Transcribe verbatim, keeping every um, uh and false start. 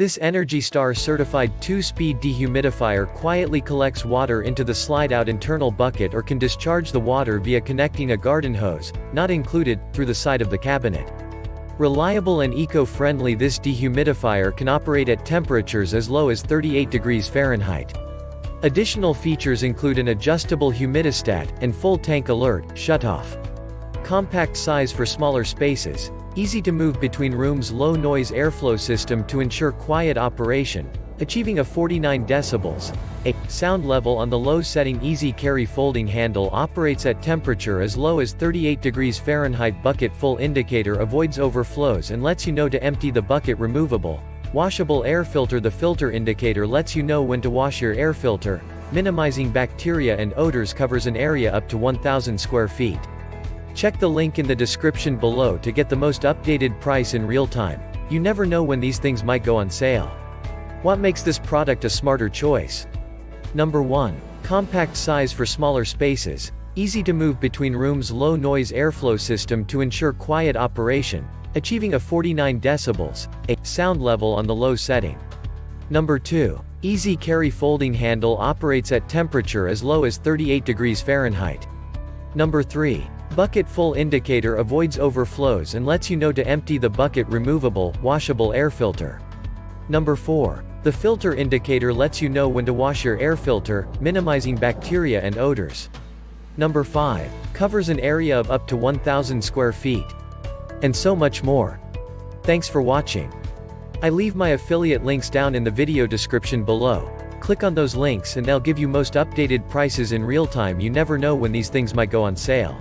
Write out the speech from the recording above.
This Energy Star certified two-speed dehumidifier quietly collects water into the slide-out internal bucket or can discharge the water via connecting a garden hose, not included, through the side of the cabinet. Reliable and eco-friendly, this dehumidifier can operate at temperatures as low as thirty-eight degrees Fahrenheit. Additional features include an adjustable humidistat, and full tank alert, shutoff. Compact size for smaller spaces, easy to move between rooms, low noise airflow system to ensure quiet operation, achieving a forty-nine decibels, a sound level on the low setting. Easy carry folding handle operates at temperature as low as thirty-eight degrees Fahrenheit. Bucket full indicator avoids overflows and lets you know to empty the bucket. Removable, washable air filter. The filter indicator lets you know when to wash your air filter, minimizing bacteria and odors. Covers an area up to one thousand square feet. Check the link in the description below to get the most updated price in real time. You never know when these things might go on sale. What makes this product a smarter choice? Number one. Compact size for smaller spaces, easy to move between rooms, low noise airflow system to ensure quiet operation, achieving a forty-nine decibels, a sound level on the low setting. Number two. Easy carry folding handle operates at temperature as low as thirty-eight degrees Fahrenheit. Number three. Bucket full indicator avoids overflows and lets you know to empty the bucket. Removable, washable air filter. Number four. The filter indicator lets you know when to wash your air filter, minimizing bacteria and odors. Number five. Covers an area of up to one thousand square feet. And so much more. Thanks for watching. I leave my affiliate links down in the video description below. Click on those links and they'll give you most updated prices in real time. You never know when these things might go on sale.